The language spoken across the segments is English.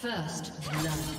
First love.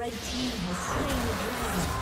Red team has slain the dragon.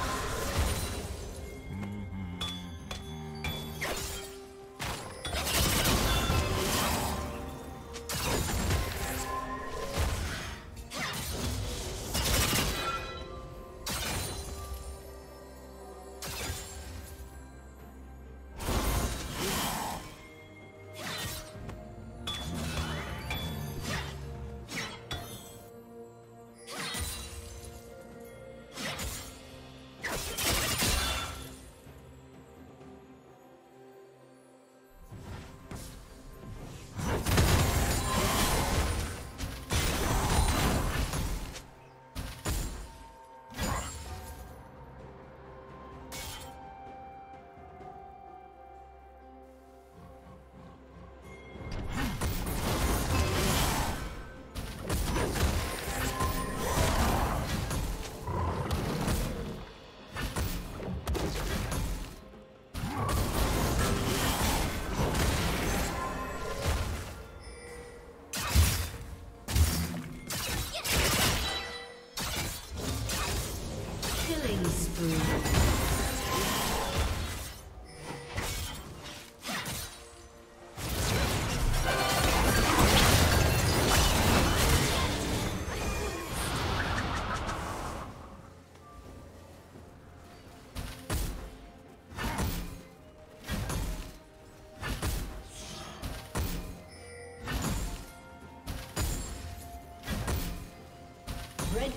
Red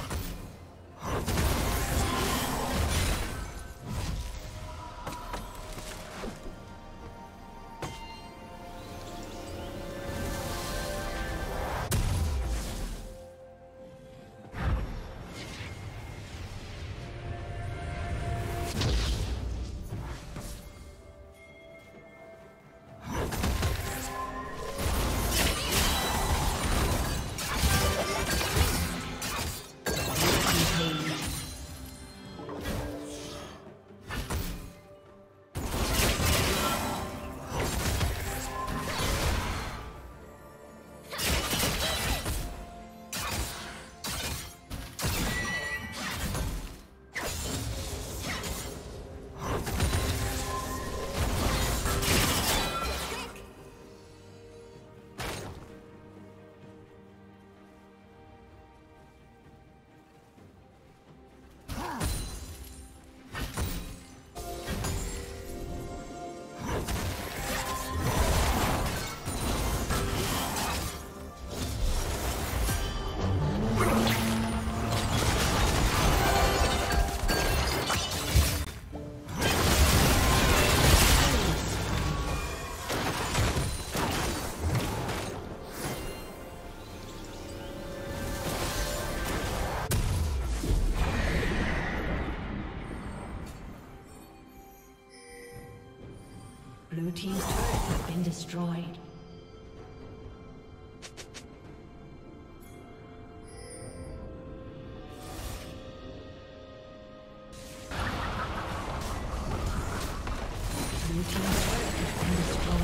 Blue team's turret has been destroyed. Blue team's turret has been destroyed.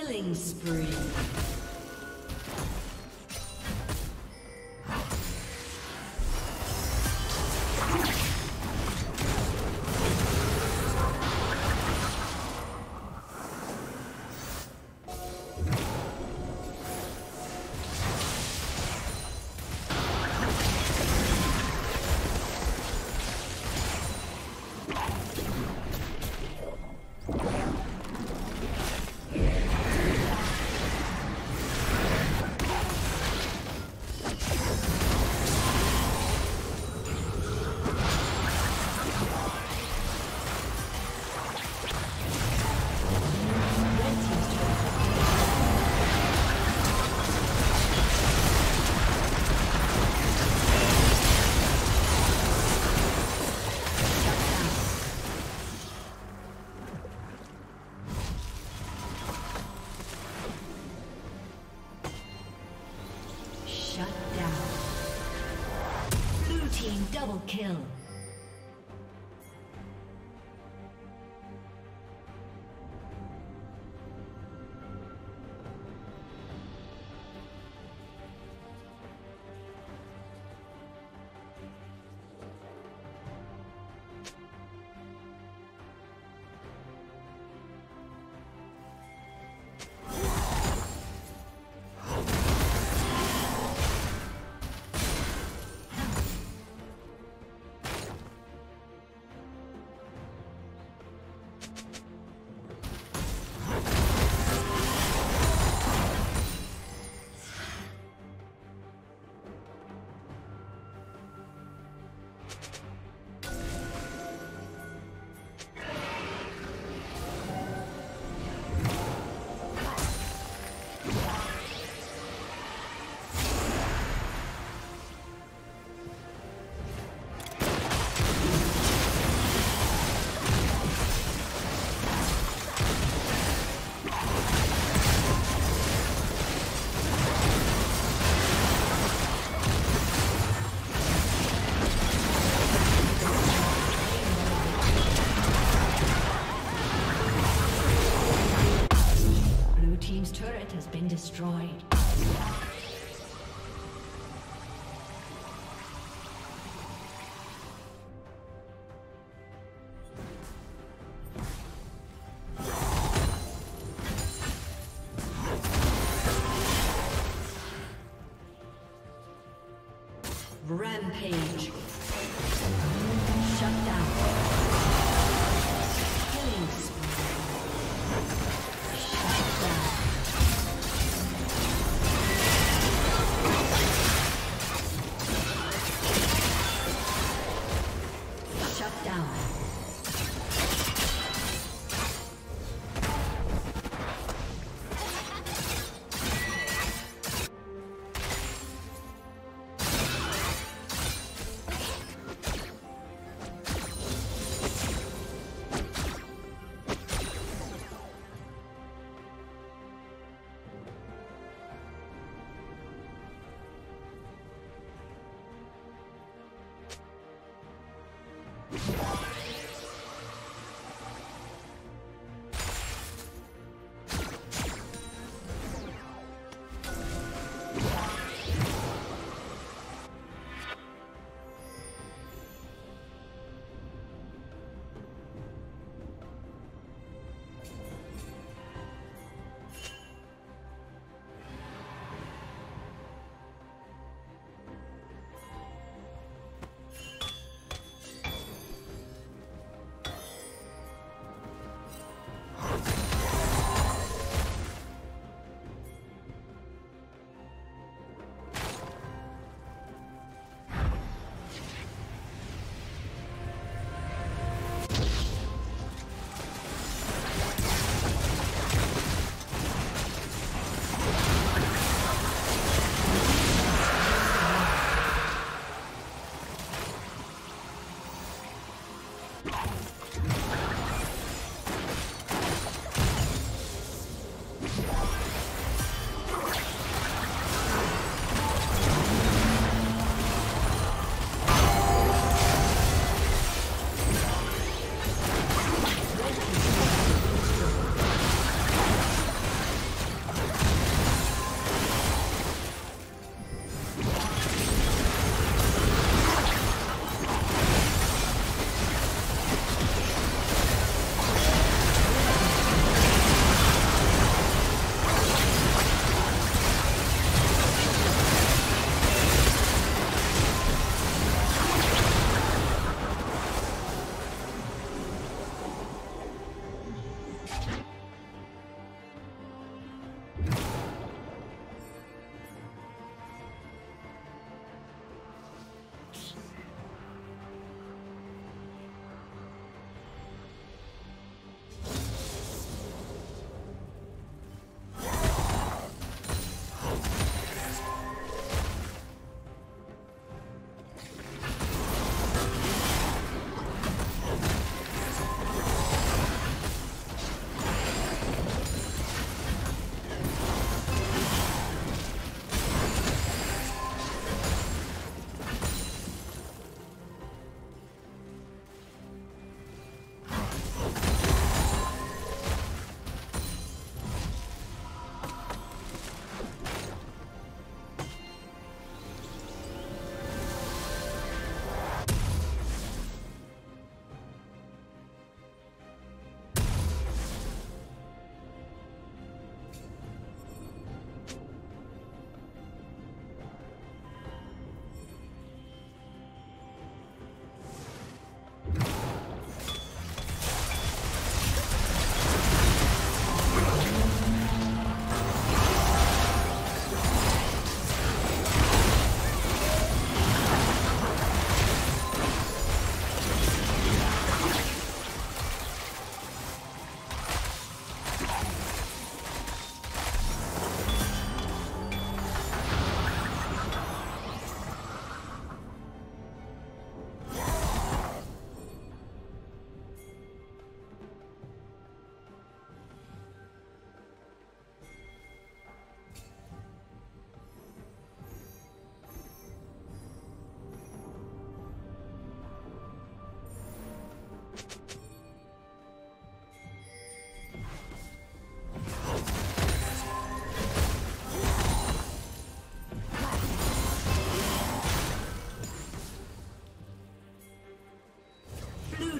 Killing spree. Double kill. Destroyed. Rampage. Shut down. Killing spree. Shut down.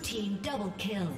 Team double kill.